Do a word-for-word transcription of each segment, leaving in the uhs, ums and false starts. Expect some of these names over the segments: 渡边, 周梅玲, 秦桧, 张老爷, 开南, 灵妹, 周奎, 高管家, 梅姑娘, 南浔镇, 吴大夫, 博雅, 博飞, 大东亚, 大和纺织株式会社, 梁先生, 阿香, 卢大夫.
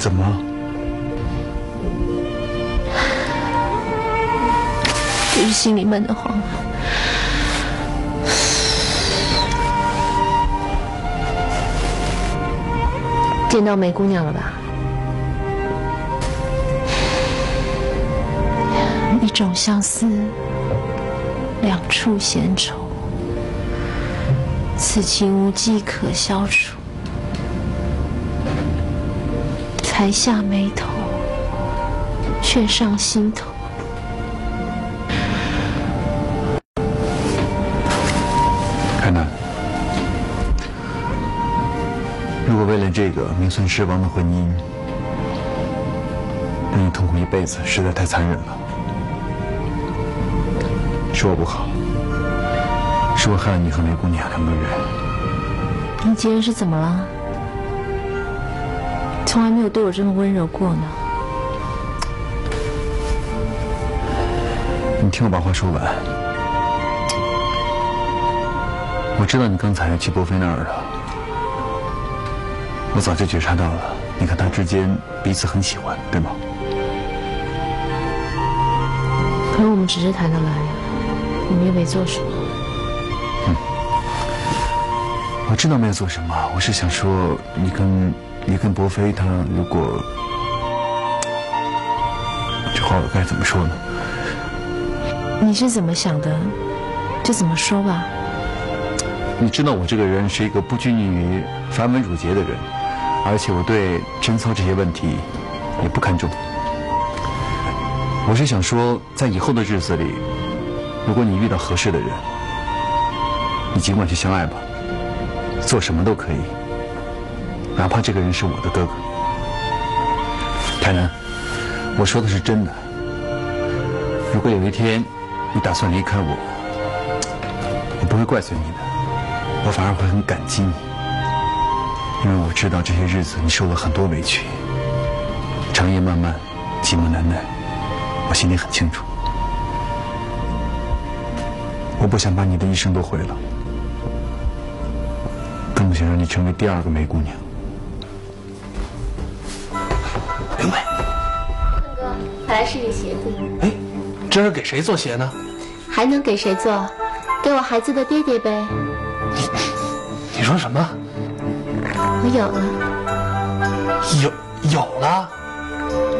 你怎么了？就是心里闷得慌。见到梅姑娘了吧？一种相思，两处闲愁，此情无计可消除。 才下眉头，却上心头。开南，如果为了这个名存实亡的婚姻，让你痛苦一辈子，实在太残忍了。是我不好，是我害了你和梅姑娘两个人。你今天是怎么了？ 从来没有对我这么温柔过呢。你听我把话说完。我知道你刚才去波菲那儿了，我早就觉察到了，你和他之间彼此很喜欢，对吗？可是我们只是谈得来，我们也没做什么。嗯，我知道没有做什么，我是想说你跟。 你跟博飞他如果，这话我该怎么说呢？你是怎么想的，就怎么说吧。你知道我这个人是一个不拘泥于繁文缛节的人，而且我对贞操这些问题也不看重。我是想说，在以后的日子里，如果你遇到合适的人，你尽管去相爱吧，做什么都可以。 哪怕这个人是我的哥哥，凯南，我说的是真的。如果有一天你打算离开我，我不会怪罪你的，我反而会很感激你，因为我知道这些日子你受了很多委屈，长夜漫漫，寂寞难耐，我心里很清楚。我不想把你的一生都毁了，更不想让你成为第二个梅姑娘。 来试试鞋子。哎，这是给谁做鞋呢？还能给谁做？给我孩子的爹爹呗。你说什么？我有了。有有了？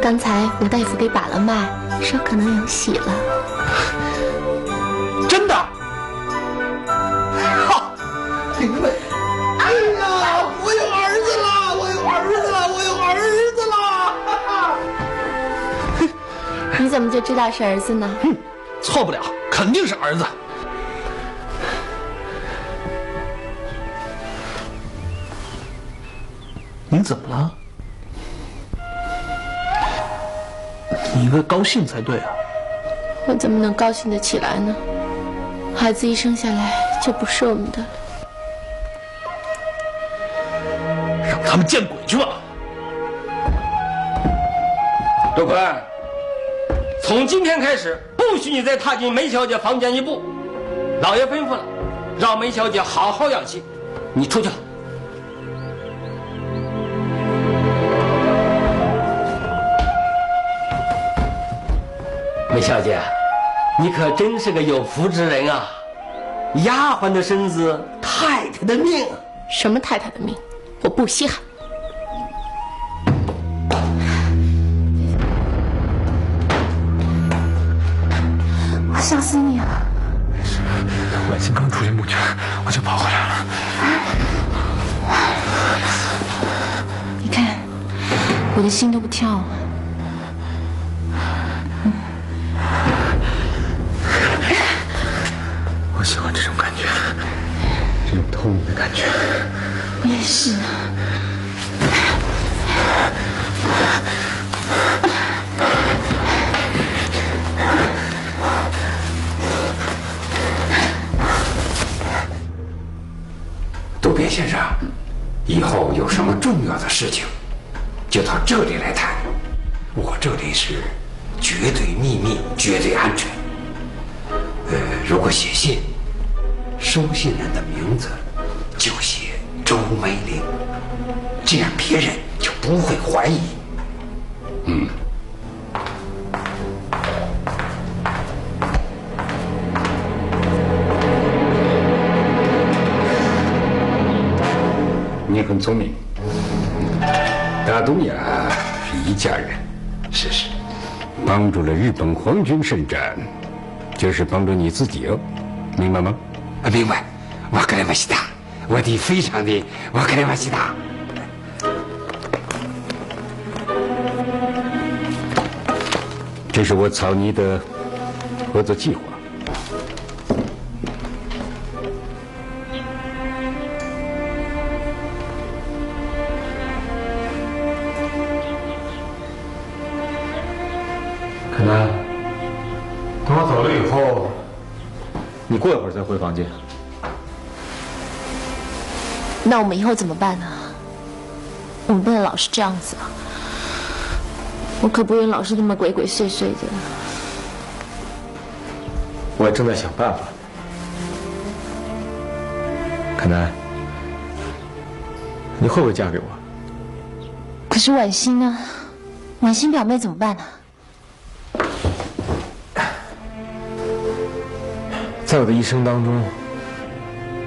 刚才吴大夫给把了脉，说可能有喜了。真的？好，你们。 你怎么就知道是儿子呢？哼、嗯，错不了，肯定是儿子。你怎么了？你应该高兴才对啊！我怎么能高兴得起来呢？孩子一生下来就不是我们的了。让他们见鬼去吧！周奎。 从今天开始，不许你再踏进梅小姐房间一步。老爷吩咐了，让梅小姐好好养息。你出去了。梅小姐，你可真是个有福之人啊！丫鬟的身子，太太的命。什么太太的命？我不稀罕。 想死你了！婉欣刚出去募捐，我就跑回来了。你看，我的心都不跳了。嗯、我喜欢这种感觉，这种透明的感觉。我也是。先生，以后有什么重要的事情，就到这里来谈。我这里是绝对秘密，绝对安全。呃，如果写信，收信人的名字就写周梅玲，这样别人就不会怀疑嗯。 你很聪明，大东亚是一家人，是是，帮助了日本皇军伸展，就是帮助你自己哦，明白吗？啊，明白。わかりました。我的非常的わかりました。这是我草拟的合作计划。 过一会儿再回房间。那我们以后怎么办呢？我们不能老是这样子啊！我可不愿老是这么鬼鬼祟祟的。我正在想办法。可南，你会不会嫁给我？可是婉欣呢？婉欣表妹怎么办呢？ 在我的一生当中，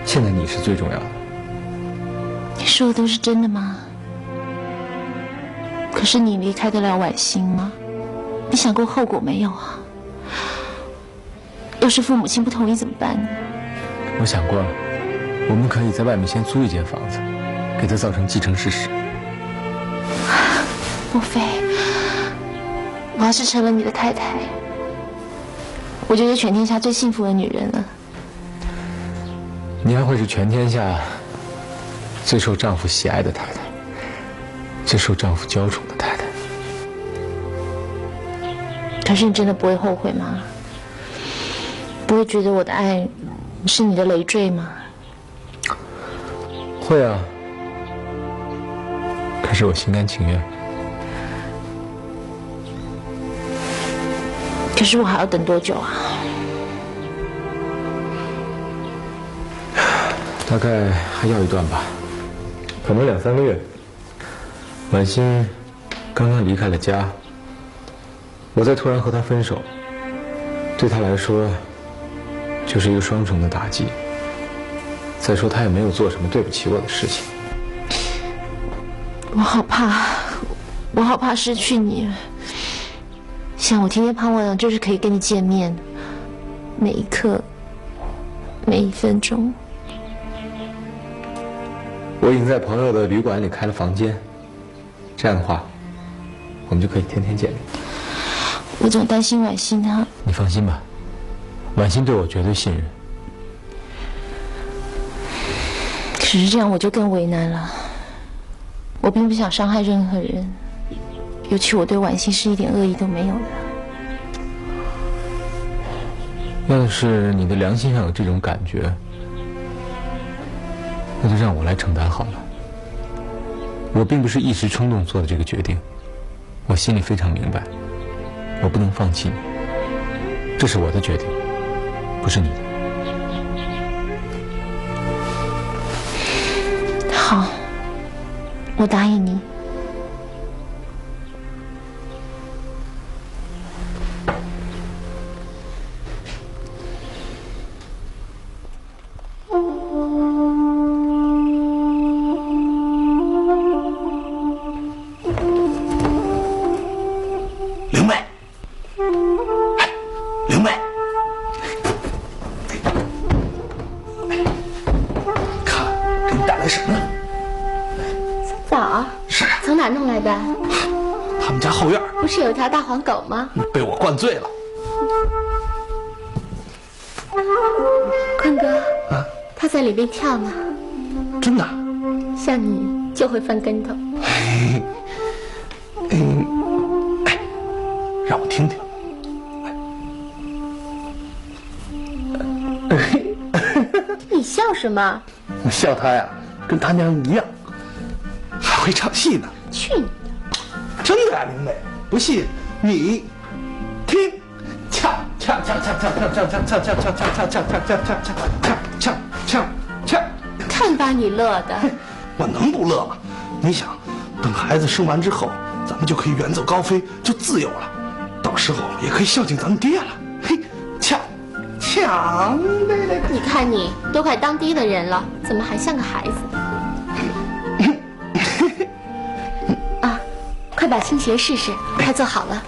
现在你是最重要的。你说的都是真的吗？可是你离开得了婉欣吗？你想过后果没有啊？要是父母亲不同意怎么办呢？我想过了，我们可以在外面先租一间房子，给她造成既成事实。莫非我要是成了你的太太？ 我就是全天下最幸福的女人了。你还会是全天下最受丈夫喜爱的太太，最受丈夫娇宠的太太。可是你真的不会后悔吗？不会觉得我的爱是你的累赘吗？会啊，可是我心甘情愿。 可是我还要等多久啊？大概还要一段吧，可能两三个月。婉欣刚刚离开了家，我再突然和她分手，对她来说就是一个双重的打击。再说她也没有做什么对不起我的事情。我好怕，我好怕失去你。 像我天天盼望的就是可以跟你见面，每一刻，每一分钟。我已经在朋友的旅馆里开了房间，这样的话，我们就可以天天见面。我总担心婉欣她。你放心吧，婉欣对我绝对信任。可是这样我就更为难了。我并不想伤害任何人。 尤其我对婉欣是一点恶意都没有的。要是你的良心上有这种感觉，那就让我来承担好了。我并不是一时冲动做的这个决定，我心里非常明白，我不能放弃你。这是我的决定，不是你的。好，我答应你。 狗吗？被我灌醉了。坤哥，啊，他在里面跳呢。真的？像你就会翻跟头。哎，哎，让我听听。你笑什么？我笑他呀，跟他娘一样，还会唱戏呢。去你的！真的啊，林美，不信。 你听，唱唱唱唱唱唱唱唱唱唱唱唱唱唱唱看把你乐的，我能不乐吗？你想，等孩子生完之后，咱们就可以远走高飞，就自由了。到时候也可以孝敬咱们爹了。嘿，抢，抢的！你看你都快当爹的人了，怎么还像个孩子？啊，快把新鞋试试，快做好了。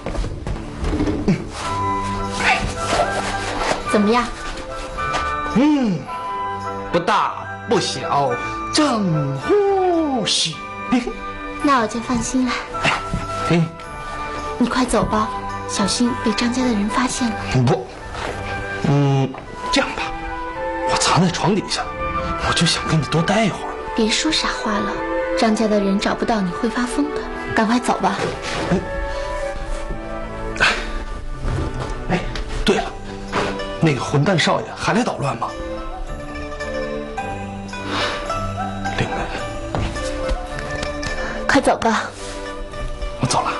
怎么样？嗯，不大不小，正合适。那我就放心了。哎，你快走吧，小心被张家的人发现了。不，嗯，这样吧，我藏在床底下，我就想跟你多待一会儿。别说傻话了，张家的人找不到你会发疯的。赶快走吧。哎，哎，对了，那个混蛋少爷还来捣乱吗？ 快走吧，我走了。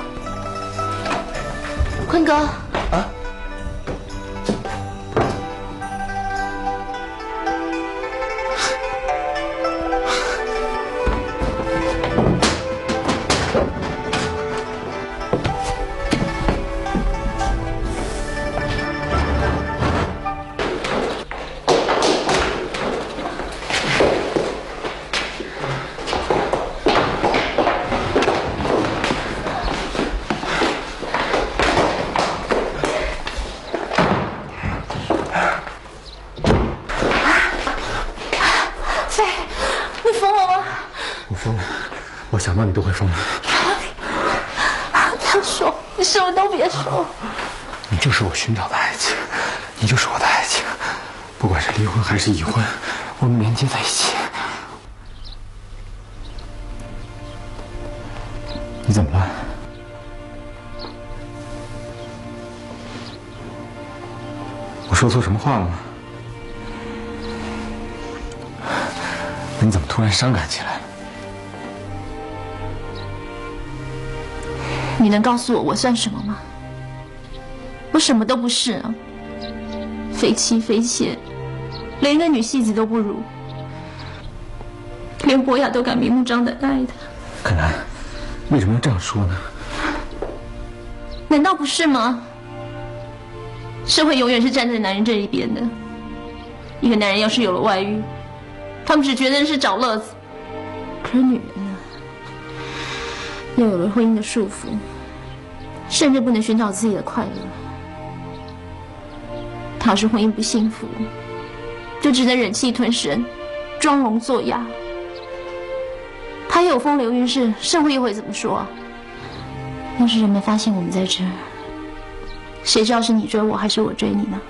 坤哥，啊，想到你都会疯了，他说你什么都别说，你就是我寻找的爱情，你就是我的爱情，不管是离婚还是已婚，我们连接在一起。你怎么了？我说错什么话了吗？你怎么突然伤感起来了？ 你能告诉我我算什么吗？我什么都不是啊，非妻非妾，连一个女戏子都不如，连伯牙都敢明目张胆爱她。肯兰，为什么要这样说呢？难道不是吗？社会永远是站在男人这一边的。一个男人要是有了外遇，他们只觉得是找乐子，可是女人呢，又有了婚姻的束缚。 甚至不能寻找自己的快乐。他要是婚姻不幸福，就只能忍气吞声，装聋作哑。他也有风流韵事，社会又会怎么说啊？要是人们发现我们在这儿，谁知道是你追我还是我追你呢？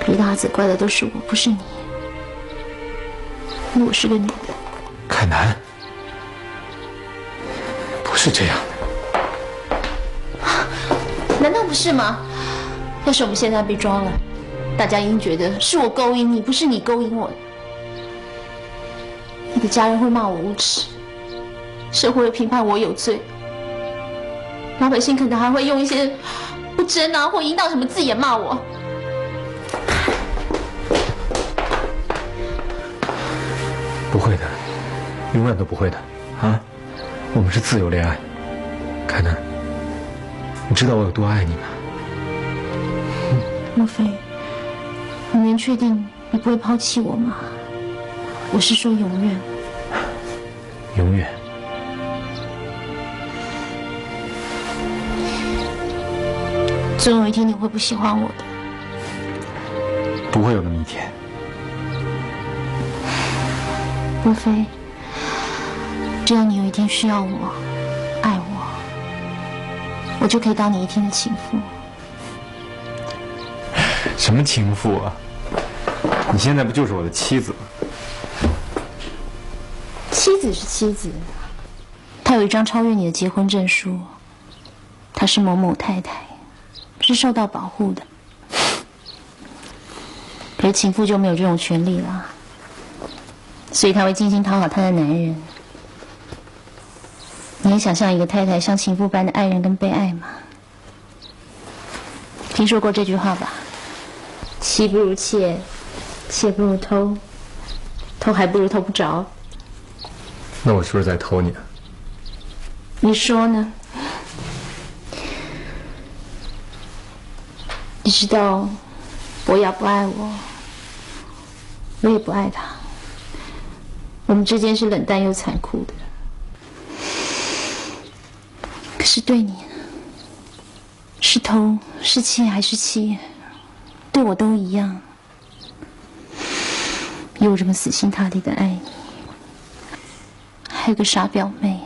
陪大子怪的都是我，不是你。因为我是个女的。凯南。 是这样的，难道不是吗？要是我们现在被抓了，大家一定觉得是我勾引你，不是你勾引我的。你的家人会骂我无耻，社会会评判我有罪，老百姓可能还会用一些不真啊或淫荡什么字眼骂我。不会的，永远都不会的啊！ 我们是自由恋爱，凯南，你知道我有多爱你吗？莫非你能确定你不会抛弃我吗？我是说永远，永远。总有一天你会不喜欢我的，不会有那么一天。莫非？ 只要你有一天需要我，爱我，我就可以当你一天的情妇。什么情妇啊？你现在不就是我的妻子吗？妻子是妻子，她有一张超越你的结婚证书，她是某某太太，是受到保护的。可是情妇就没有这种权利了，所以她会精心讨好她的男人。 你能想象一个太太像情妇般的爱人跟被爱吗？听说过这句话吧？妻不如妾，妾不如偷，偷还不如偷不着。那我是不是在偷你？你说呢？你知道，博雅不爱我，我也不爱他。我们之间是冷淡又残酷的。可是对你，是偷是窃还是妻，对我都一样。 有我这么死心塌地的爱你，还有个傻表妹，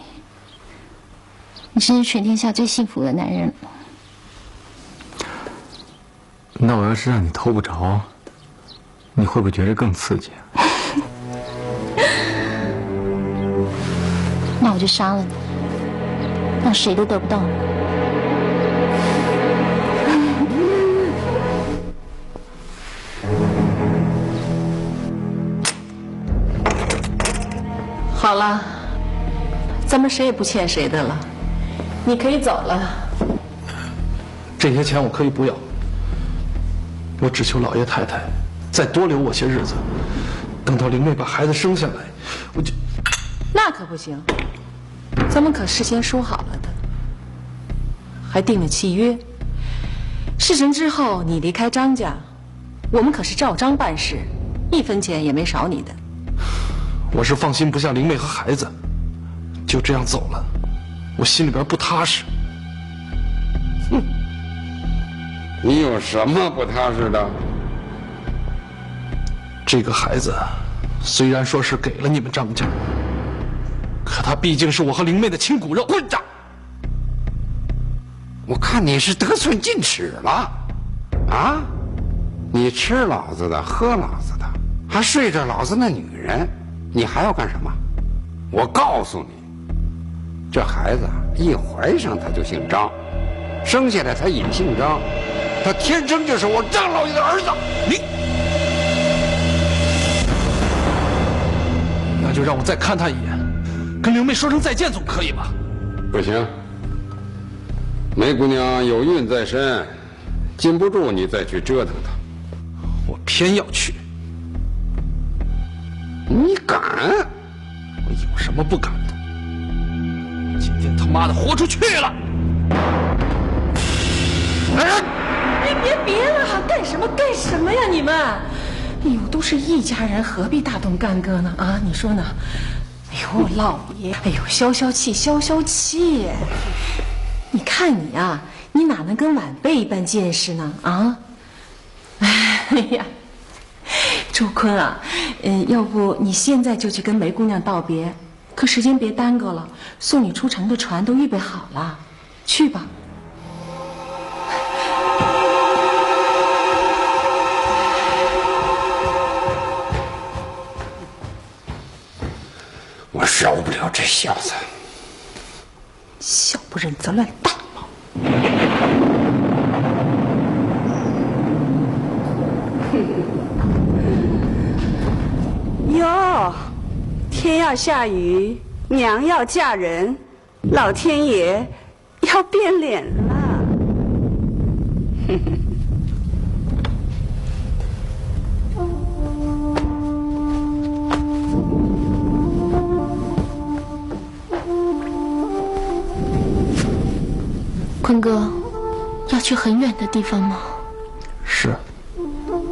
你真是全天下最幸福的男人了。那我要是让你偷不着，你会不会觉得更刺激？那我就杀了你，让谁都得不到你。 好了，咱们谁也不欠谁的了，你可以走了。这些钱我可以不要，我只求老爷太太再多留我些日子，等到灵妹把孩子生下来，我就……那可不行，咱们可事先说好了的，还定了契约。事成之后，你离开张家，我们可是照章办事，一分钱也没少你的。 我是放心不下灵妹和孩子，就这样走了，我心里边不踏实。哼，你有什么不踏实的？这个孩子虽然说是给了你们张家，可他毕竟是我和灵妹的亲骨肉。混账！我看你是得寸进尺了，啊？你吃老子的，喝老子的，还睡着老子那女人。 你还要干什么？我告诉你，这孩子一怀上他就姓张，生下来他也姓张，他天生就是我张老爷的儿子。你，那就让我再看他一眼，跟灵妹说声再见总可以吧？不行，梅姑娘有孕在身，禁不住你再去折腾她。我偏要去。 你敢？我有什么不敢的？今天他妈的豁出去了！哎，别别别了，干什么干什么呀你们！哎呦，都是一家人，何必大动干戈呢？啊，你说呢？哎呦，我老爷！哎呦，消消气，消消气！你看你啊，你哪能跟晚辈一般见识呢？啊！哎呀。 周坤啊，嗯、呃，要不你现在就去跟梅姑娘道别，可时间别耽搁了，送你出城的船都预备好了，去吧。我饶不了这小子，小不忍则乱大谋。 哟，天要下雨，娘要嫁人，老天爷要变脸了。坤哥，要去很远的地方吗？是，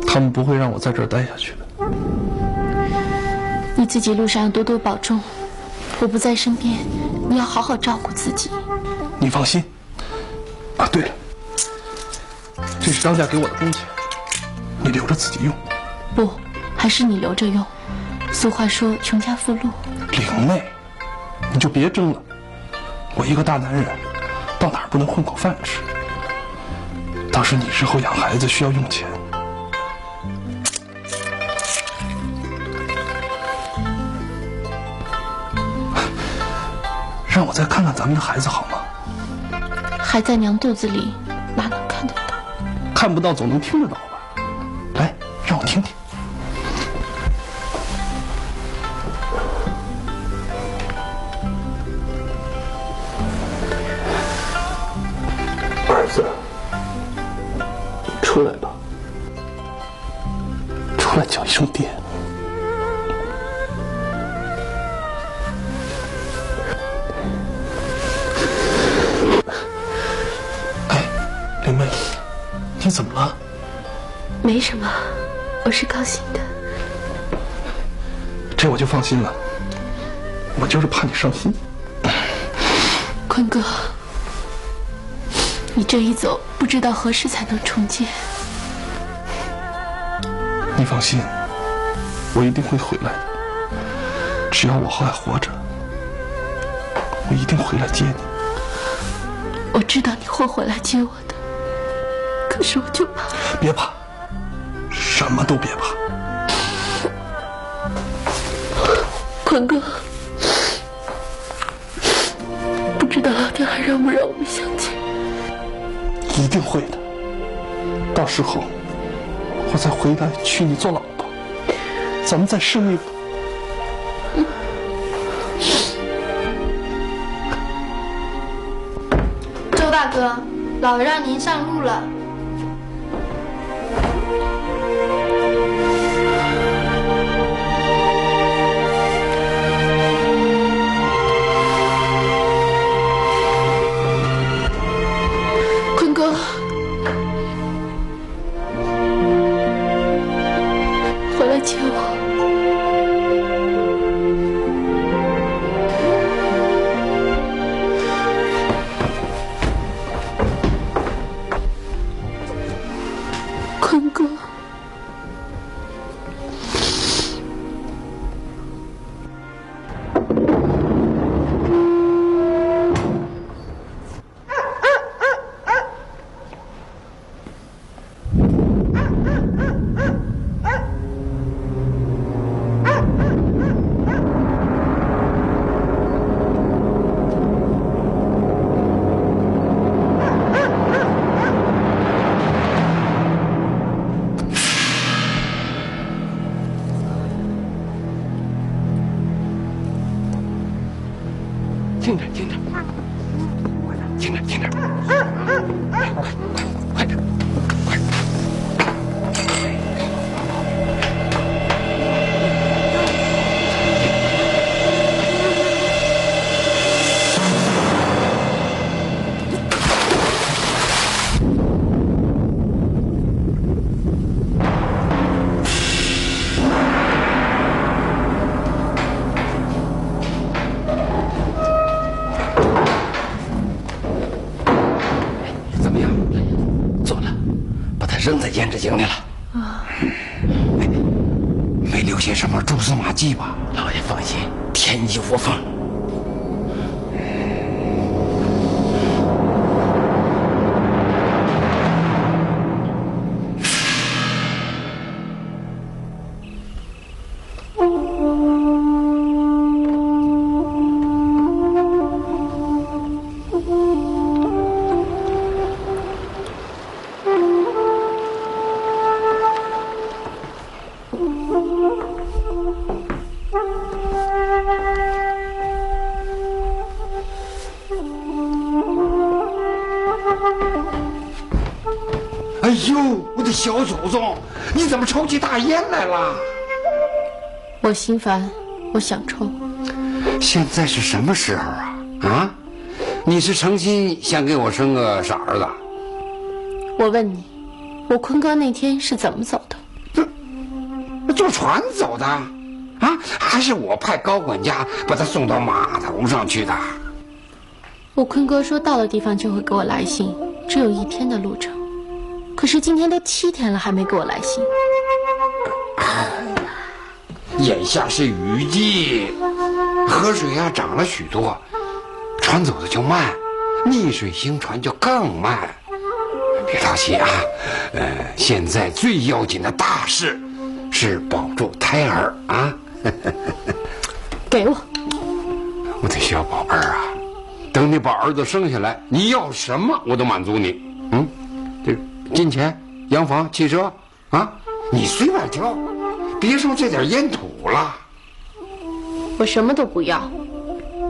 他们不会让我在这儿待下去的。 你自己路上要多多保重，我不在身边，你要好好照顾自己。你放心。啊，对了，这是张家给我的工钱，你留着自己用。不，还是你留着用。俗话说，穷家富路。灵妹，你就别争了。我一个大男人，到哪儿不能混口饭吃？倒是你日后养孩子需要用钱。 让我再看看咱们的孩子好吗？还在娘肚子里，哪能看得到？看不到总能听得到吧？来，让我听听。儿子，你出来吧，出来叫一声爹。你怎么了？没什么，我是高兴的。这我就放心了。我就是怕你伤心。坤哥，你这一走，不知道何时才能重建。你放心，我一定会回来的。只要我还活着，我一定回来接你。 我知道你会回来接我的，可是我就怕。别怕，什么都别怕。坤哥，不知道老天还让不让我们相见？一定会的。到时候我再回来娶你做老婆，咱们再试一步。 大哥，老让您上路了。坤哥，回来接我。 经理了啊，哎，没留下什么蛛丝马迹吧？老爷放心，天衣无缝。抽起大烟来了，我心烦，我想抽。现在是什么时候啊？啊，你是诚心想给我生个傻儿子？我问你，我坤哥那天是怎么走的？那坐船走的，啊，还是我派高管家把他送到码头上去的。我坤哥说到了地方就会给我来信，只有一天的路程，可是今天都七天了还没给我来信。 眼下是雨季，河水呀、啊、涨了许多，船走的就慢，逆水行船就更慢。别着急啊，呃，现在最要紧的大事是保住胎儿啊！给我，我得小宝贝儿啊，等你把儿子生下来，你要什么我都满足你。嗯，这金钱、洋房、汽车啊，你随便挑。 别说这点烟土了，我什么都不要，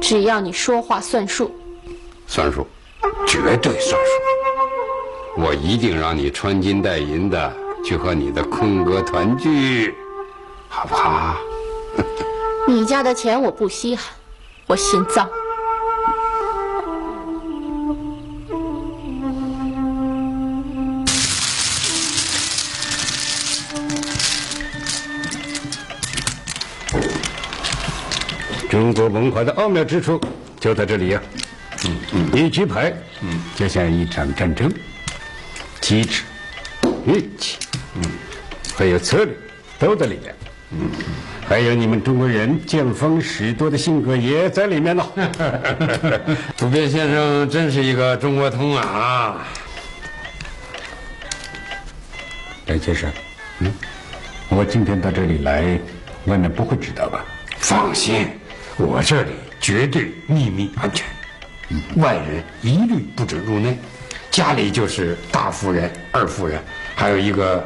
只要你说话算数。算数，绝对算数。我一定让你穿金戴银的去和你的坤哥团聚，好不好？你家的钱我不稀罕，我嫌脏。中国文化的奥妙之处就在这里呀、啊嗯！嗯嗯，一局牌，嗯，就像一场战争，机制、运气，嗯，还有策略，都在里面。嗯，还有你们中国人见风使舵的性格也在里面呢。主编先生真是一个中国通啊！梁先生，嗯，我今天到这里来，万万不会知道吧？ 放心，我这里绝对秘密安全，嗯、外人一律不准入内。家里就是大夫人、二夫人，还有一个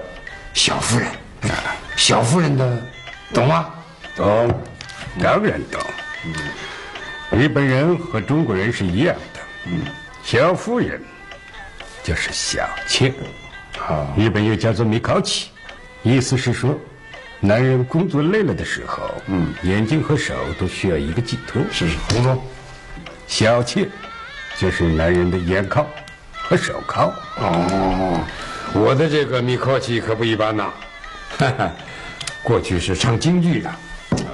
小夫人。嗯、小夫人的，懂吗？懂，当然懂。嗯、日本人和中国人是一样的。嗯、小夫人就是小妾，哦、日本又叫做米考起，意思是说。 男人工作累了的时候，嗯，眼睛和手都需要一个寄托。是是，红中，小妾就是男人的眼靠和手靠。哦，我的这个米靠气可不一般呐，哈哈，过去是唱京剧的，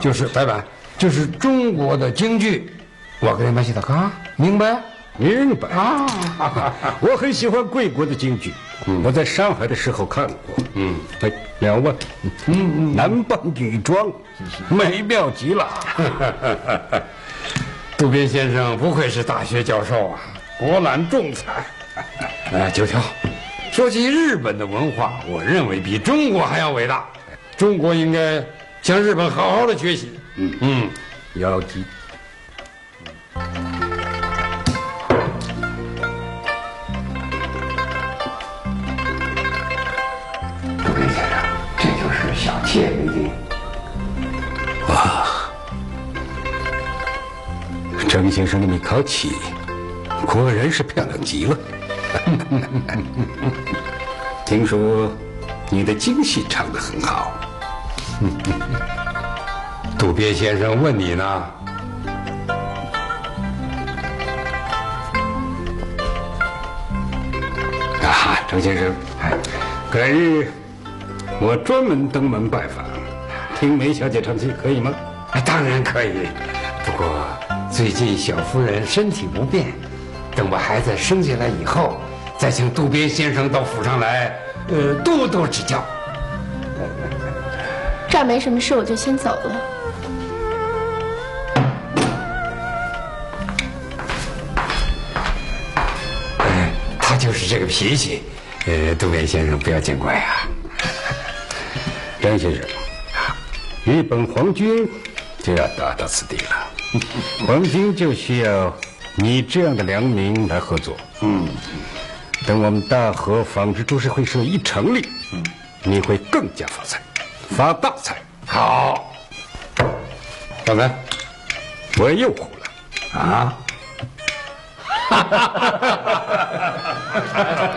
就是白板，就是中国的京剧。我跟你们写的啊，明白？明白啊！我很喜欢贵国的京剧，嗯、我在上海的时候看过。嗯，哎。 两位，嗯，男扮女装，美妙极了。渡边先生不愧是大学教授啊，博览众才。哎，九条，说起日本的文化，我认为比中国还要伟大。中国应该向日本好好的学习。嗯嗯，要记。 谢谢你。哇，张先生的米考起果然是漂亮极了。听说你的京戏唱得很好。渡边先生问你呢。啊，张先生，改日。 我专门登门拜访，听梅小姐唱戏可以吗？当然可以，不过最近小夫人身体不便，等把孩子生下来以后，再请渡边先生到府上来，呃，多多指教。这儿没什么事，我就先走了。哎，他就是这个脾气，呃，渡边先生不要见怪啊。 张先生，日本皇军就要打到此地了，皇军就需要你这样的良民来合作。嗯，等我们大和纺织株式会社一成立，嗯、你会更加发财，发大财。好，老板，我又糊了啊！哈哈哈哈哈！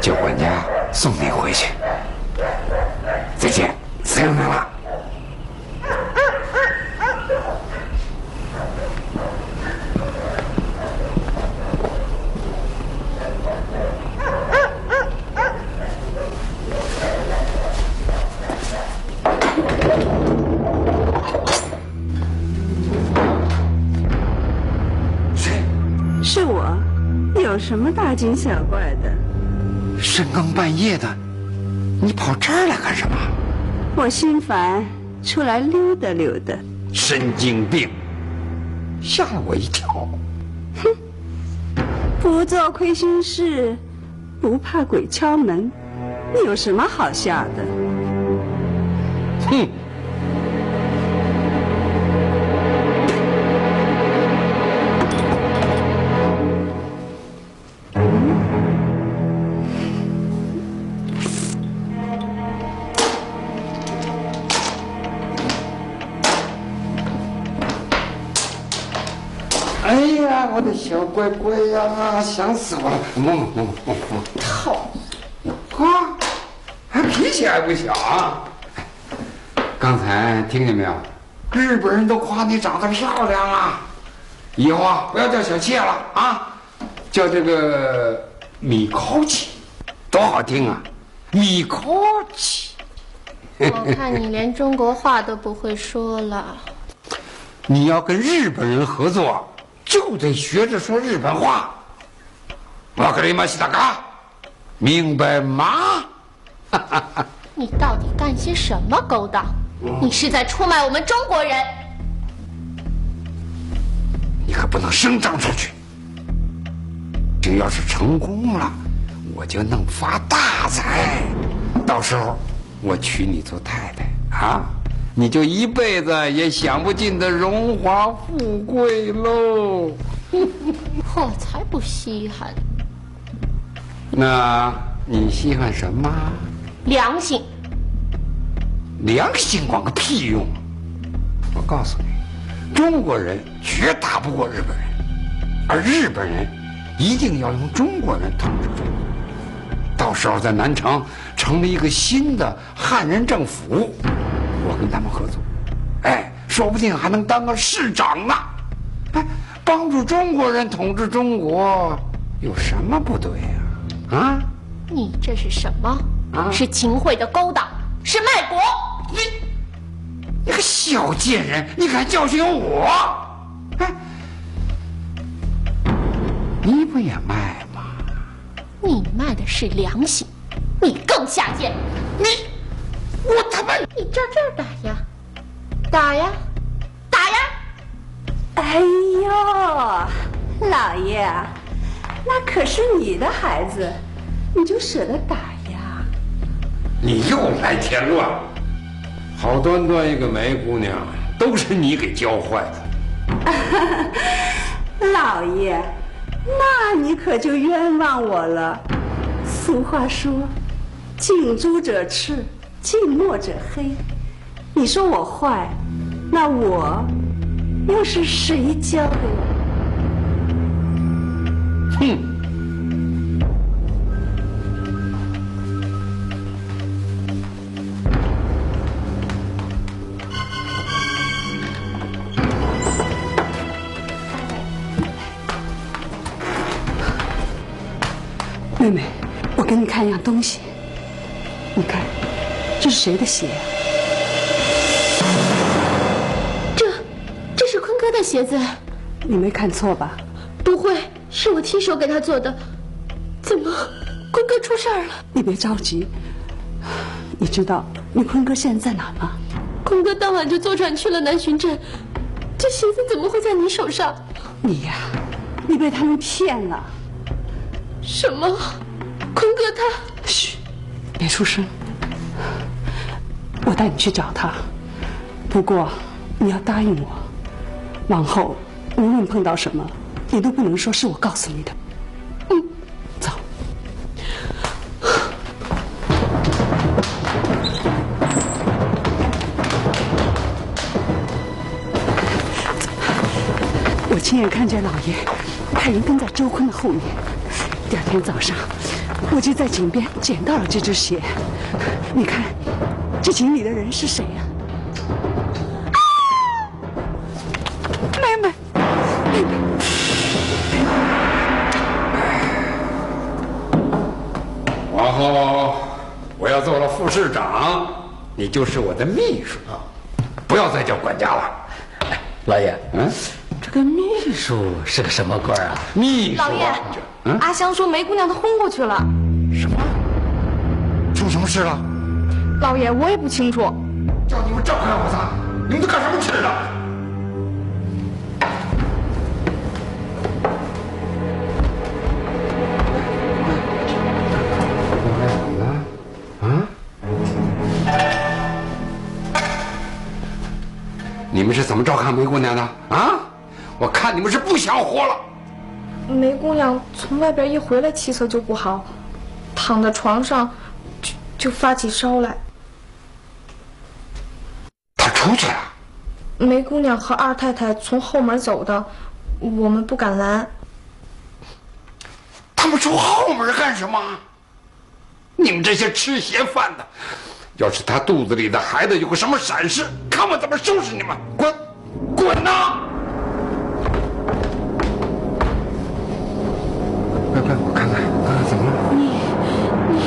叫管家送你回去，再见，再见了。谁？是我，有什么大惊小怪的？ 深更半夜的，你跑这儿来干什么？我心烦，出来溜达溜达。神经病，吓了我一跳。哼，不做亏心事，不怕鬼敲门，你有什么好吓的？哼。 我的小乖乖呀、啊，想死我了！嗯嗯嗯嗯，操！啊，还脾气还不小啊！刚才听见没有？日本人都夸你长得漂亮了，以后啊不要叫小妾了啊，叫这个米高奇，多好听啊，米高奇。我看你连中国话都不会说了。你要跟日本人合作，就得学着说日本话。わかりましたか？明白吗？你到底干些什么勾当？你是在出卖我们中国人！你可不能声张出去。这要是成功了，我就能发大财。到时候我娶你做太太啊，你就一辈子也享不尽的荣华富贵喽！我才不稀罕。那你稀罕什么？良心。良心管个屁用！我告诉你，中国人绝打不过日本人，而日本人一定要用中国人统治中国。到时候在南城成立一个新的汉人政府，我跟他们合作，哎，说不定还能当个市长呢。哎，帮助中国人统治中国有什么不对呀？啊？啊？你这是什么？啊、是秦桧的勾当，是卖国。你，你个小贱人，你敢教训我？哎，你不也卖吗？你卖的是良心，你更下贱。你，我他妈！你这这打呀，打呀，打呀！哎呦，老爷啊，那可是你的孩子，你就舍得打呀？你又来添乱！好端端一个梅姑娘，都是你给教坏的。老爷，那你可就冤枉我了。俗话说，近朱者赤，近墨者黑。你说我坏，那我又是谁教的我？哼！妹妹，我给你看一样东西，你看，这是谁的鞋啊？这，这是坤哥的鞋子。你没看错吧？不会，是我亲手给他做的。怎么，坤哥出事儿了？你别着急，你知道你坤哥现在在哪吗？坤哥当晚就坐船去了南浔镇，这鞋子怎么会在你手上？你呀、啊，你被他们骗了。什么？坤哥他……嘘，别出声。我带你去找他，不过你要答应我，往后无论碰到什么，你都不能说是我告诉你的。嗯，走。我亲眼看见老爷派人跟在周坤的后面。第二天早上，我就在井边捡到了这只鞋。你看，这井里的人是谁呀、啊？啊！妹妹，妹妹，往后我要做了副市长，你就是我的秘书，不要再叫管家了。哎、老爷，嗯。这个秘书是个什么官啊？秘书、啊。老爷，嗯、阿香说梅姑娘她昏过去了。什么？出什么事了？老爷，我也不清楚。叫你们照看我仨，你们都干什么吃的？你们是怎么照看梅姑娘的啊？我看你们是不想活了。梅姑娘从外边一回来，气色就不好，躺在床上就就发起烧来。她出去了。梅姑娘和二太太从后门走的，我们不敢拦。他们出后门干什么？你们这些吃鞋饭的，要是他肚子里的孩子有个什么闪失，看我怎么收拾你们！滚，滚呐、啊！快快，我看看，看看怎么了？你你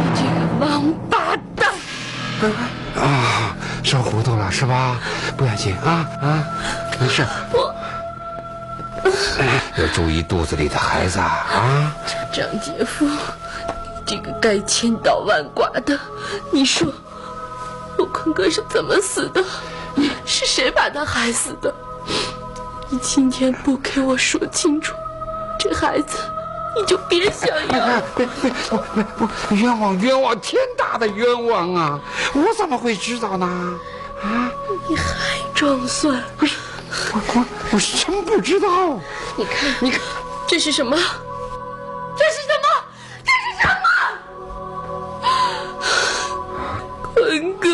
你这个王八蛋！快快啊，烧糊涂了是吧？不要紧啊啊，没事。我。 要注意肚子里的孩子啊！啊，张姐夫，这个该千刀万剐的，你说，陆坤哥是怎么死的？是谁把他害死的？你今天不给我说清楚，这孩子你就别想要！别别别！我冤枉冤枉，天大的冤枉啊！我怎么会知道呢？啊！你还装蒜！ 我我我什么不知道？你看你看，这是什么？这是什么？这是什么？坤哥，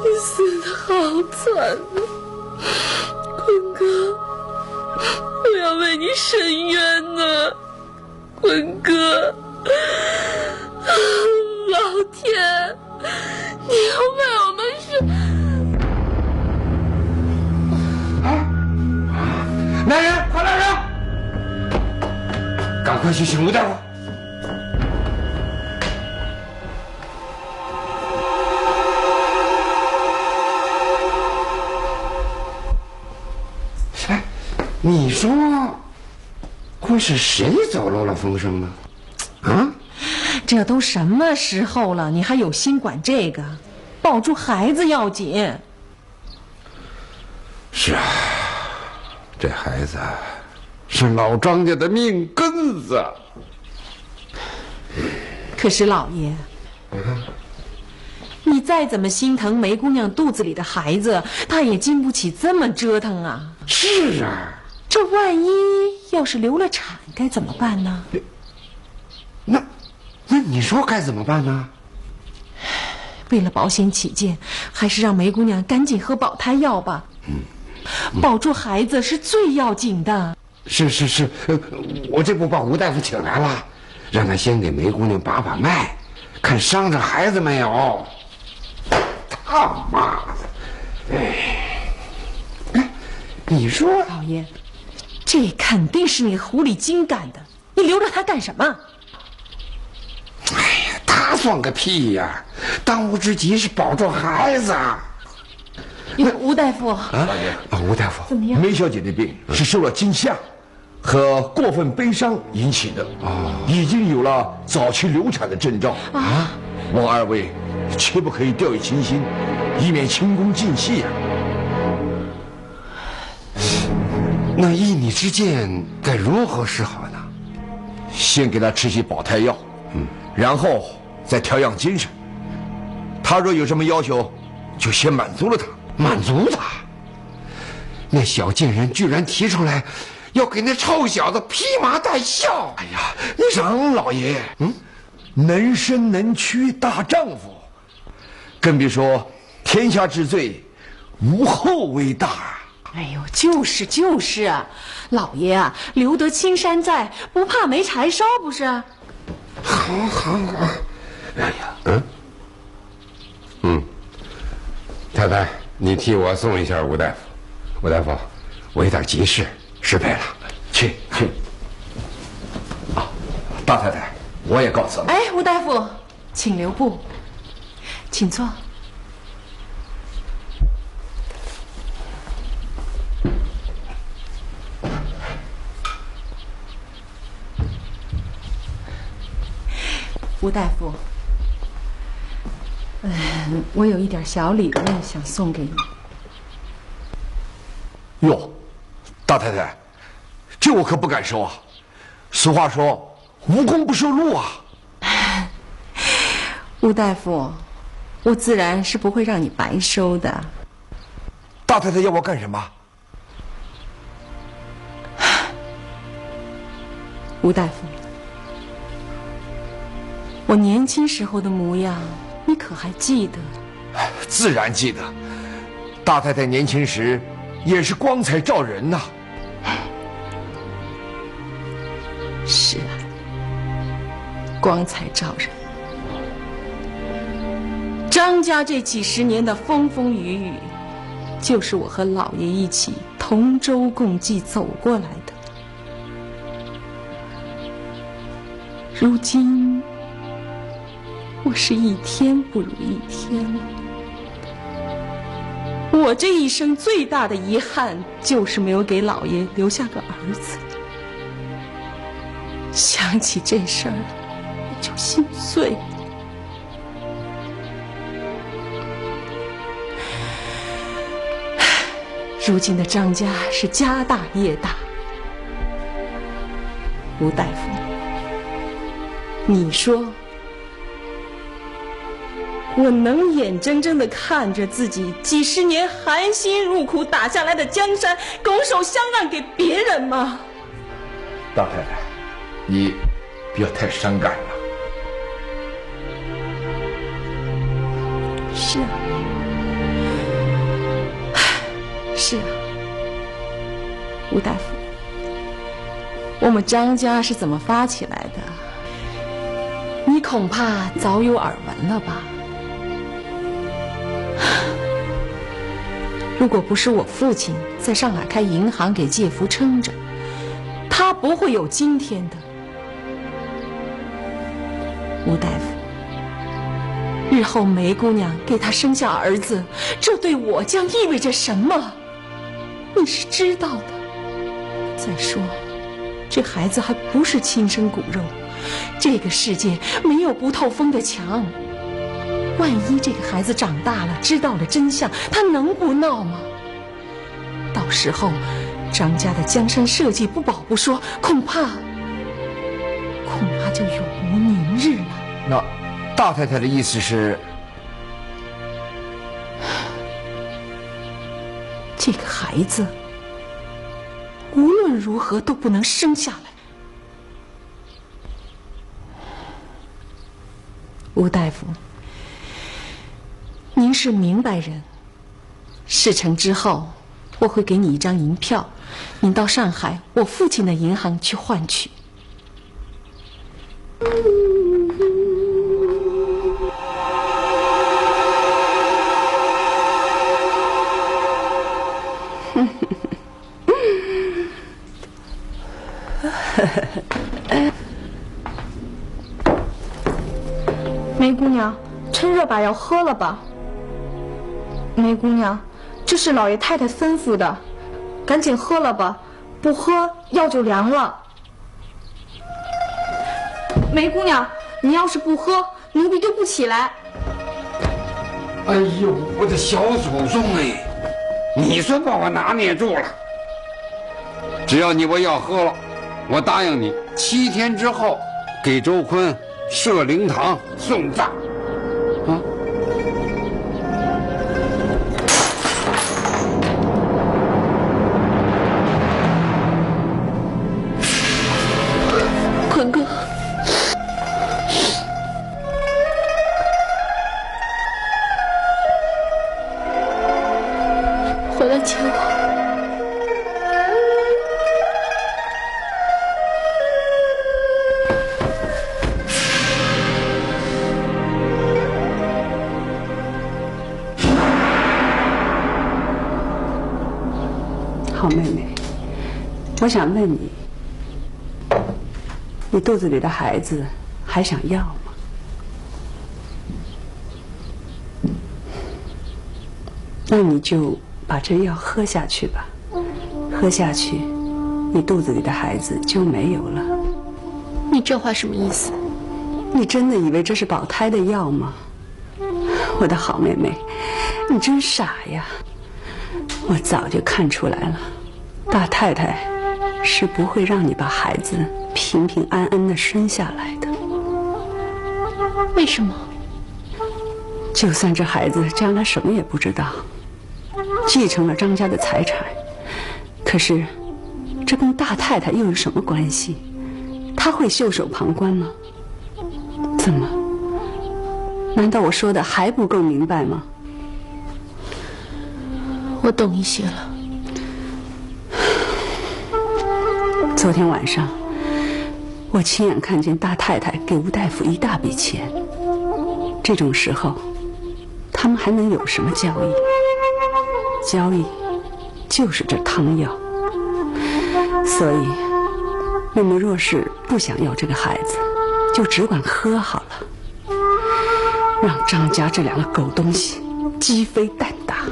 你死得好惨啊！坤哥，我要为你伸冤呢、啊！坤哥，老天，你要为我们伸。 来人，快来人！赶快去请卢大夫。哎，你说会是谁走漏了风声呢？啊？这都什么时候了，你还有心管这个？保住孩子要紧。是啊。 这孩子是老张家的命根子。可是老爷，你再怎么心疼梅姑娘肚子里的孩子，她也经不起这么折腾啊。是啊，这万一要是流了产，该怎么办呢？那，那你说该怎么办呢？为了保险起见，还是让梅姑娘赶紧喝保胎药吧。嗯。 保住孩子是最要紧的。是是是，我这不把吴大夫请来了，让他先给梅姑娘把把脉，看伤着孩子没有。他妈的！哎，你说，老爷，这肯定是你狐狸精干的，你留着他干什么？哎呀，他算个屁呀！当务之急是保住孩子。 吴大夫啊，啊，吴大夫，怎么样？梅小姐的病是受了惊吓和过分悲伤引起的，啊，已经有了早期流产的征兆啊！望二位切不可以掉以轻心，以免前功尽弃呀。那依你之见，该如何是好呢？先给他吃些保胎药，嗯，然后再调养精神。他若有什么要求，就先满足了他。 满足他！那小贱人居然提出来，要给那臭小子披麻戴孝！哎呀，张老爷，嗯，能伸能屈大丈夫，更别说天下之最，无后为大。哎呦，就是就是啊，老爷啊，留得青山在，不怕没柴烧，不是？好，好，好。哎呀，嗯，嗯，太太。 你替我送一下吴大夫，吴大夫，我有点急事，失陪了，去去。啊，大太太，我也告辞了。哎，吴大夫，请留步，请坐。吴大夫。 嗯，我有一点小礼物想送给你。哟，大太太，这我可不敢收啊。俗话说，无功不受禄啊。吴大夫，我自然是不会让你白收的。大太太要我干什么？吴大夫，我年轻时候的模样。 你可还记得？自然记得，大太太年轻时也是光彩照人呐、啊。是啊，光彩照人。张家这几十年的风风雨雨，就是我和老爷一起同舟共济走过来的。如今，我是一天不如一天了。我这一生最大的遗憾，就是没有给老爷留下个儿子。想起这事儿，我就心碎。 如今的张家是家大业大，吴大夫，你说，我能眼睁睁的看着自己几十年含辛茹苦打下来的江山拱手相让给别人吗？大太太，你不要太伤感了。是啊。 是啊，吴大夫，我们张家是怎么发起来的？你恐怕早有耳闻了吧？如果不是我父亲在上海开银行给介福撑着，他不会有今天的。吴大夫。 日后梅姑娘给他生下儿子，这对我将意味着什么？你是知道的。再说，这孩子还不是亲生骨肉，这个世界没有不透风的墙。万一这个孩子长大了，知道了真相，他能不闹吗？到时候，张家的江山社稷不保不说，恐怕，恐怕就永无宁日了。那。 大太太的意思是，这个孩子无论如何都不能生下来。吴大夫，您是明白人，事成之后，我会给你一张银票，您到上海我父亲的银行去换取。 梅姑娘，趁热把药喝了吧。梅姑娘，这是老爷太太吩咐的，赶紧喝了吧，不喝药就凉了。梅姑娘，你要是不喝，奴婢就不起来。哎呦，我的小祖宗哎！你算把我拿捏住了。只要你把药喝了。 我答应你，七天之后给周坤设灵堂送葬。啊！坤哥，回来接我。 妹妹，我想问你，你肚子里的孩子还想要吗？那你就把这药喝下去吧，喝下去，你肚子里的孩子就没有了。你这话什么意思？你真的以为这是保胎的药吗？我的好妹妹，你真傻呀！我早就看出来了。 大太太是不会让你把孩子平平安安的生下来的。为什么？就算这孩子将来什么也不知道，继承了张家的财产，可是这跟大太太又有什么关系？她会袖手旁观吗？怎么？难道我说的还不够明白吗？我懂一些了。 昨天晚上，我亲眼看见大太太给吴大夫一大笔钱。这种时候，他们还能有什么交易？交易就是这汤药。所以，妹妹若是不想要这个孩子，就只管喝好了，让张家这两个狗东西鸡飞蛋打。